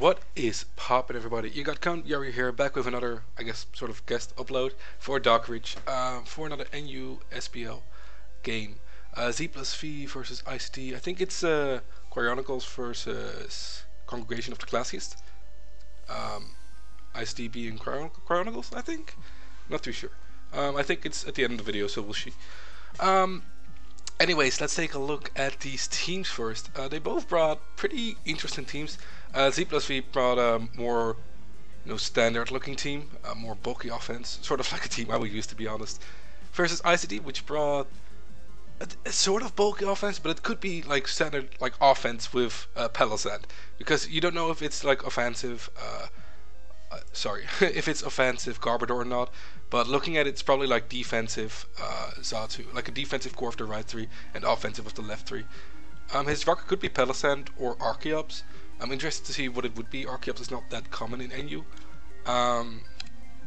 What is poppin', everybody? You got Count Yari here, back with another, I guess, sort of guest upload for Dockerich, for another NUSBL game. Z+V versus ICT. I think it's Cryonicles versus Congregation of the Classiest. ICT being Cryonicles, I think? Not too sure. I think it's at the end of the video, so we'll see. Anyways, let's take a look at these teams first. They both brought pretty interesting teams. Z+V brought a more, standard looking team, a more bulky offense, sort of like a team I would use, to be honest, versus ICT, which brought a sort of bulky offense, but it could be like standard like offense with palisade, because you don't know if it's like offensive, if it's offensive Garbodor or not, but looking at it, it's probably like defensive Zatu, like a defensive core of the right three and offensive of the left three. His rocket could be Palisand or Archeops. I'm interested to see what it would be. Archeops is not that common in NU.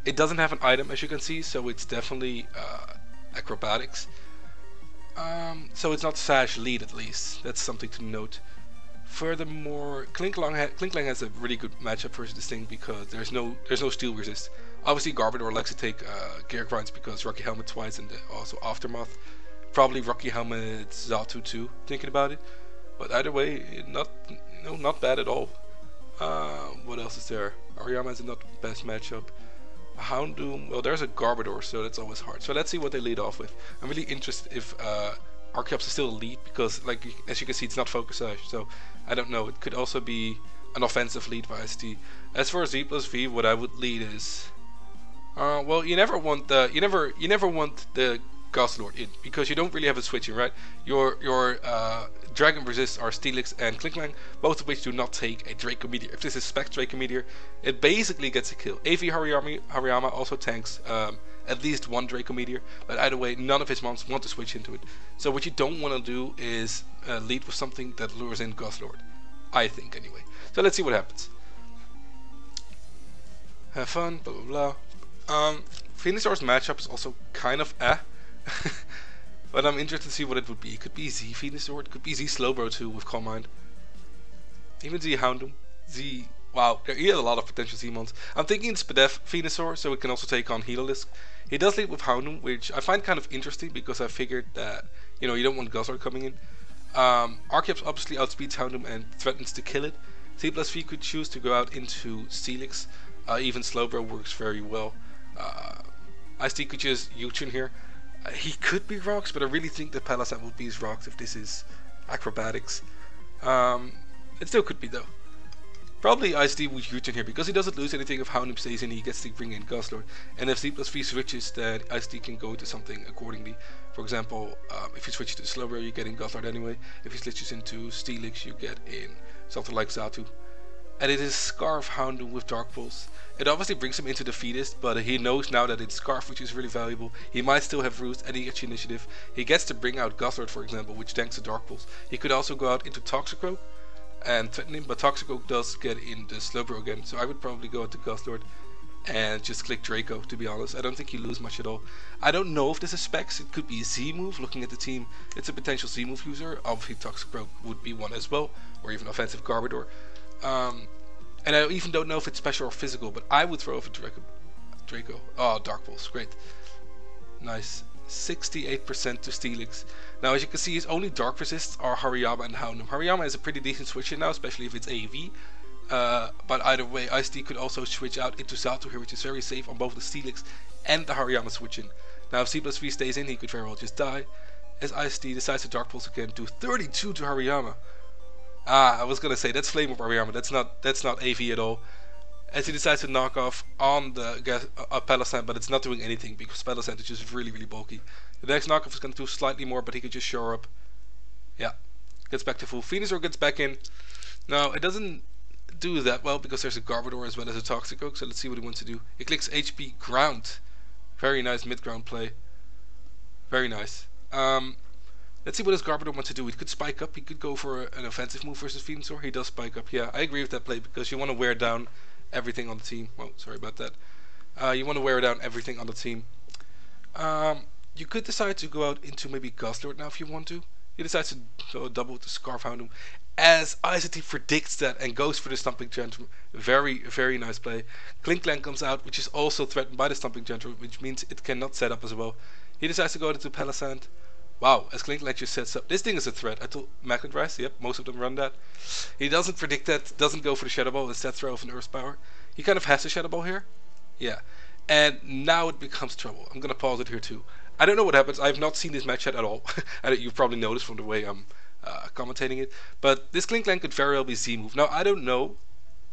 It doesn't have an item, as you can see, so it's definitely acrobatics. So it's not Sash lead, at least. That's something to note. Furthermore, Klinklang has a really good matchup versus this thing because there's no steel resist. Obviously, Garbodor likes to take gear grinds because Rocky Helmet twice and also Aftermath. Probably Rocky Helmet Zatu too. Thinking about it, but either way, not bad at all. What else is there? Aryama is not the best matchup. Houndoom. Well, there's a Garbodor, so that's always hard. So let's see what they lead off with. I'm really interested if Archeops is still a lead, because like as you can see, it's not focus Sash, so I don't know, it could also be an offensive lead by ICT. As for Z+V, what I would lead is well, you never want the Godlord in, because you don't really have a switching, right? Your Dragon Resists are Steelix and Klinklang, both of which do not take a Draco Meteor. If this is Spec Draco Meteor, it basically gets a kill. AV Hariyama also tanks at least one Draco Meteor, but either way, none of his mons want to switch into it. So what you don't want to do is lead with something that lures in Godlord, I think, anyway. So let's see what happens. Have fun, blah blah blah. Venusaur's matchup is also kind of eh. But I'm interested to see what it would be. It could be Z Venusaur, it could be Z Slowbro too with Calm Mind. Even Z Houndoom. Z... wow, there is a lot of potential Z mons. I'm thinking it's Spadef Venusaur, so it can also take on Helolisk. He does lead with Houndoom, which I find kind of interesting because I figured that, you don't want Goslord coming in. Archeops obviously outspeeds Houndoom and threatens to kill it. Z+V could choose to go out into Steelix. Even Slowbro works very well. ICT could choose Yuchun here. He could be rocks, but I really think that Palisade will be his rocks if this is acrobatics. It still could be, though. Probably ICT would U-turn here, because he doesn't lose anything if Houndoom stays in, he gets to bring in Goslord. And if Z+V switches, then ICT can go to something accordingly. For example, if you switch to Slowbro, you get in Goslord anyway. If he switches into Steelix, you get in something like Zatu. And it is Scarf Houndoom with Dark Pulse. It obviously brings him into the Fetus, but he knows now that it's Scarf, which is really valuable. He might still have Roost, and he gets initiative. He gets to bring out Goslord, for example, which tanks the Dark Pulse. He could also go out into Toxicroak and threaten him, but Toxicroak does get in the Slowbro again, so I would probably go out to Goslord and just click Draco, to be honest. I don't think you lose much at all. I don't know if this is specs. It could be a Z move. Looking at the team, it's a potential Z move user. Obviously Toxicroak would be one as well, or even offensive Garbodor. And I even don't know if it's special or physical, but I would throw off a Draco. Oh, Dark Pulse, great. Nice. 68% to Steelix. Now, as you can see, his only Dark Resists are Hariyama and Houndoom. Hariyama is a pretty decent switcher now, especially if it's AV. But either way, ICT could also switch out into Zatu here, which is very safe on both the Steelix and the Hariyama switching. Now, if Z+V stays in, he could very well just die. As ICT decides to Dark Pulse again, do 32 to Hariyama. Ah, I was gonna say that's Flame of Aryama. That's not AV at all. As he decides to knock off on the Palisand, but it's not doing anything because Palisand is just really bulky. The next knockoff is gonna do slightly more, but he could just shore up. Yeah, gets back to full. Venusaur gets back in. Now it doesn't do that well because there's a Garbodor as well as a Toxicroak. So let's see what he wants to do. He clicks HP Ground. Very nice mid ground play. Very nice. Let's see what his Garbodor wants to do. He could spike up, he could go for an offensive move versus Venusaur. He does spike up, yeah. I agree with that play because you want to wear down everything on the team. Well, sorry about that. You want to wear down everything on the team. You could decide to go out into maybe Goslord now if you want to. He decides to double to Scarf Houndoom. as ICT predicts that and goes for the Stumping Tantrum. Very, very nice play. Klinklang comes out, which is also threatened by the Stumping Tantrum, which means it cannot set up as well. He decides to go into Palisand. Wow, as Klinklang just sets up. This thing is a threat. I told Magnet Rise, yep, most of them run that. He doesn't predict that, doesn't go for the Shadow Ball, instead throw off an Earth Power. He kind of has a Shadow Ball here. Yeah. And now it becomes trouble. I'm gonna pause it here too. I don't know what happens. I have not seen this match yet at all. You've probably noticed from the way I'm commentating it. But this Klinklang could very well be Z move. Now I don't know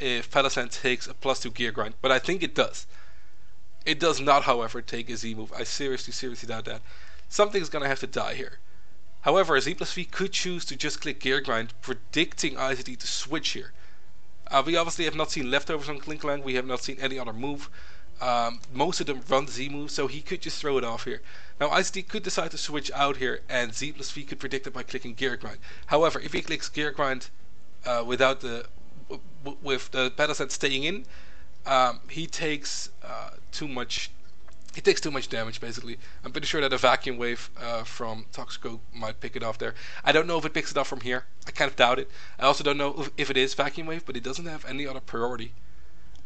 if Palisand takes a +2 gear grind, but I think it does. It does not, however, take a Z move. I seriously doubt that. Something's gonna have to die here. However, Z+V could choose to just click gear grind, predicting ICT to switch here. We obviously have not seen leftovers on Klinklang. We have not seen any other move. Most of them run the Z move, so he could just throw it off here. Now ICT could decide to switch out here, and Z+V could predict it by clicking gear grind. However, if he clicks gear grind with the Palisand staying in, he takes too much damage basically. I'm pretty sure that a vacuum wave from Toxcope might pick it off there. I don't know if it picks it off from here. I kind of doubt it. I also don't know if it is vacuum wave, but it doesn't have any other priority.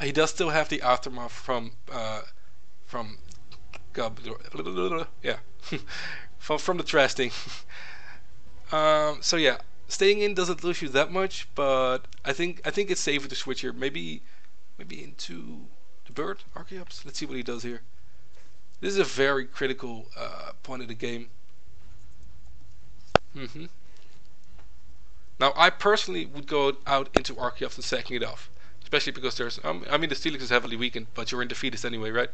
He does still have the aftermath from the trash thing. So yeah, staying in doesn't lose you that much, but I think it's safer to switch here. Maybe into the bird Archeops. Let's see what he does here. This is a very critical point of the game. Now I personally would go out into Archeops and sacking it off. Especially because there's, I mean, the Steelix is heavily weakened, but you're in defeatist anyway, right?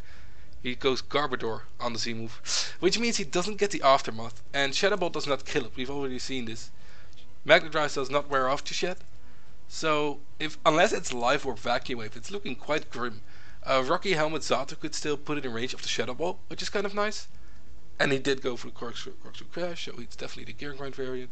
He goes Garbodor on the Z move, which means he doesn't get the Aftermath, and Shadow Ball does not kill it. We've already seen this. Magnetrise does not wear off just yet, so unless it's Live Orb Vacuum Wave, it's looking quite grim. Rocky Helmet Zato could still put it in range of the Shadow Ball, which is kind of nice. And he did go for the Corkscrew Crash, so it's definitely the Gear Grind variant.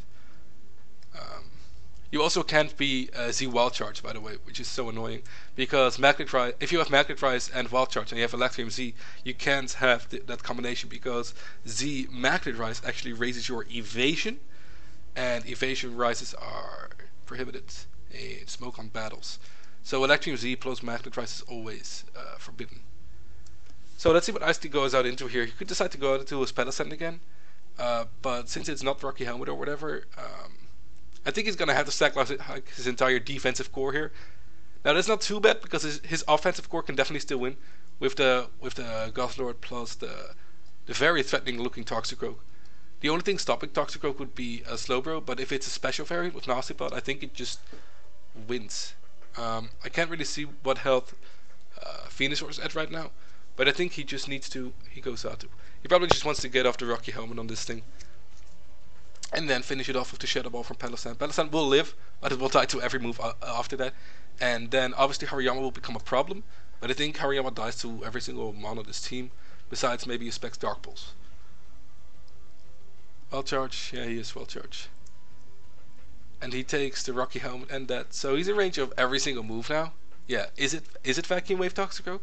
You also can't be Z Wild Charge, by the way, which is so annoying, because Magnetrise, if you have Magnetrise and Wild Charge and you have Electrium Z, you can't have that combination, because Z Magnetrise actually raises your evasion, and evasion rises are prohibited in Smoke on battles. So Electrium Z plus Magnetrise is always forbidden. So let's see what ICT goes out into here. He could decide to go out into his Palisand again, but since it's not Rocky Helmet or whatever, I think he's going to have to sacrifice his entire defensive core here. Now that's not too bad, because his offensive core can definitely still win with the Gothlord plus the very threatening looking Toxicroak. The only thing stopping Toxicroak would be a Slowbro, but if it's a special variant with Nasty Pod, I think it just wins. I can't really see what health Venusaur is at right now, but I think he just needs to, he goes out to. He probably just wants to get off the Rocky Helmet on this thing. And then finish it off with the Shadow Ball from Palisand. Palisand will live, but it will die to every move after that. And then obviously Hariyama will become a problem, but I think Hariyama dies to every single mono this team, besides maybe his Specs Dark Pulse. Well charged, yeah, he is well charged. And he takes the Rocky Helmet and that, so he's in range of every single move now. Yeah, is it Vacuum Wave Toxicroak?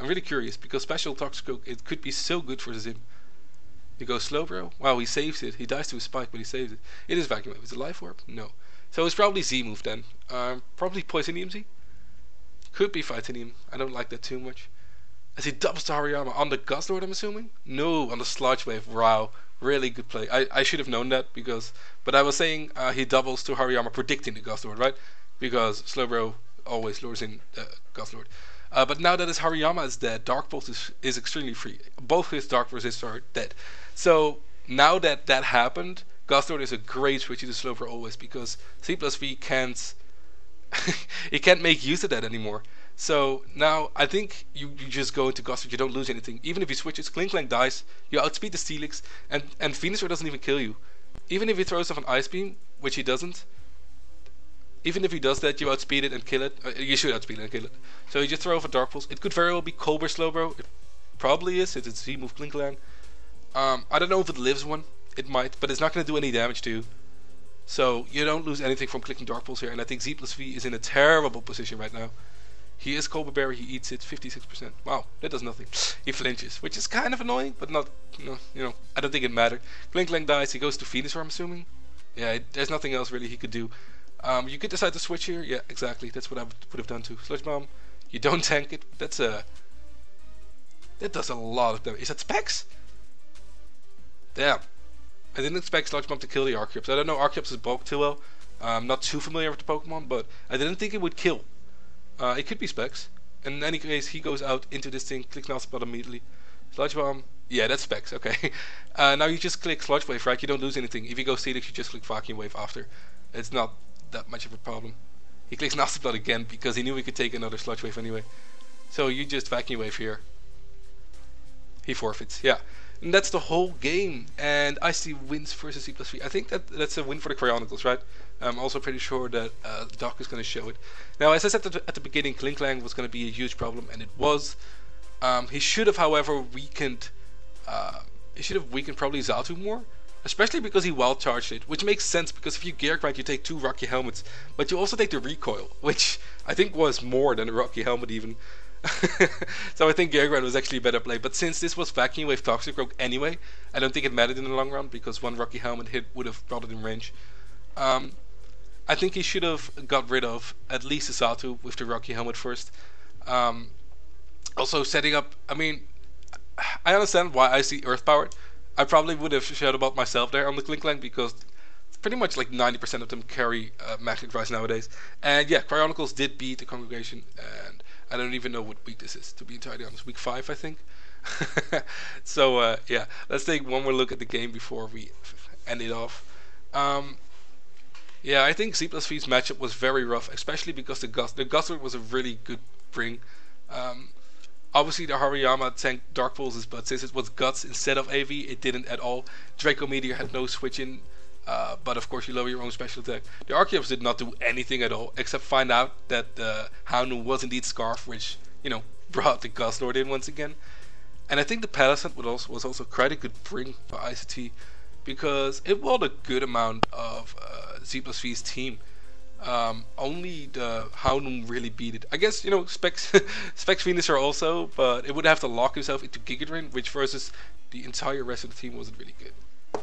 I'm really curious, because Special Toxicroak, it could be so good for the Zim. He goes Slowbro. Wow, he saves it. He dies to his spike, but he saves it. It is Vacuum Wave. Is it Life Orb? No. So it's probably Z move then. Probably Poisonium Z. Could be Phytanium. I don't like that too much. As he doubles to Hariyama on the Gothlord, I'm assuming? No, on the Sludge Wave. Wow. Really good play. I should have known that, because... But I was saying he doubles to Hariyama predicting the Gothlord, right? Because Slowbro always lures in the Gothlord. But now that his Hariyama is dead, Dark Pulse is extremely free. Both his Dark Resists are dead. So now that that happened, Gothlord is a great switch to Slowbro always, because Z+V can't... he can't make use of that anymore. So now I think you just go into Gothlord, you don't lose anything. Even if he switches, Klinklang dies, you outspeed the Steelix, and Venusaur doesn't even kill you. Even if he throws off an Ice Beam, which he doesn't, even if he does that, you outspeed it and kill it. You should outspeed it and kill it. So you just throw off a Dark Pulse. It could very well be Colbert Slowbro. It probably is, if it's Z-move Klinklang. I don't know if it lives one. It might, but it's not going to do any damage to you. So you don't lose anything from clicking Dark Pulse here. And I think Z+V is in a terrible position right now. He is Colbert Berry. He eats it 56%. Wow, that does nothing. He flinches, which is kind of annoying, but not, you know, I don't think it mattered. Klinklang dies. He goes to Venusaur, I'm assuming. Yeah, there's nothing else really he could do. You could decide to switch here. Yeah, exactly. That's what I would have done to Sludge Bomb. You don't tank it. That's a... that does a lot of damage. Is that Specs? Damn. I didn't expect Sludge Bomb to kill the Archeops. I don't know Archeops' bulk too well. I'm not too familiar with the Pokemon, but I didn't think it would kill. It could be Specs. And in any case, he goes out into this thing, clicks Melt Spell immediately. Sludge Bomb. Yeah, that's Specs, okay. Now you just click Sludge Wave, right? You don't lose anything. If you go Steelix, you just click Vacuum Wave after. It's not that much of a problem. He clicks Nasty Blood again because he knew he could take another Sludge Wave anyway. So you just Vacuum Wave here. He forfeits, yeah. And that's the whole game. And ICT wins versus Z+V. I think that's a win for the Cryonicles, right? I'm also pretty sure that Doc is going to show it. Now, as I said at the beginning, Kling Klang was going to be a huge problem, and it was. He should have, however, weakened... he should have weakened probably Zatu more. Especially because he wild charged it, which makes sense because if you Gyarados right, you take two Rocky Helmets, but you also take the recoil, which I think was more than a Rocky Helmet even. So I think Gyarados was actually a better play, but since this was Vacuum Wave Toxicroak anyway, I don't think it mattered in the long run because one Rocky Helmet hit would have brought it in range. I think he should have got rid of at least a Zatu with the Rocky Helmet first. Also setting up, I mean, I understand why I see Earth Powered. I probably would have shouted about myself there on the Kling Klang because pretty much like 90% of them carry Magic Drives nowadays. And yeah, Cryonicles did beat the Congregation, and I don't even know what week this is, to be entirely honest. Week 5, I think. So yeah, let's take one more look at the game before we end it off. Yeah, I think Z+V's matchup was very rough, especially because the Gustword was a really good bring. Obviously the Hariyama tanked Dark Pulses, but since it was Guts instead of AV, it didn't at all. Draco Meteor had no switch in, but of course you lower your own special attack. The Archeops did not do anything at all, except find out that Houndoom was indeed Scarf, which, you know, brought the Gustlord in once again. And I think the Palisade was also quite a good bring for ICT, because it won a good amount of Z+V's team. Only the Houndoom really beat it. I guess, you know, Specs Venusaur also, but it would have to lock himself into Gigadrain, which versus the entire rest of the team wasn't really good.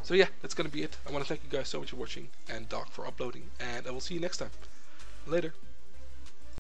So yeah, that's gonna be it. I want to thank you guys so much for watching, and Doc for uploading, and I will see you next time. Later.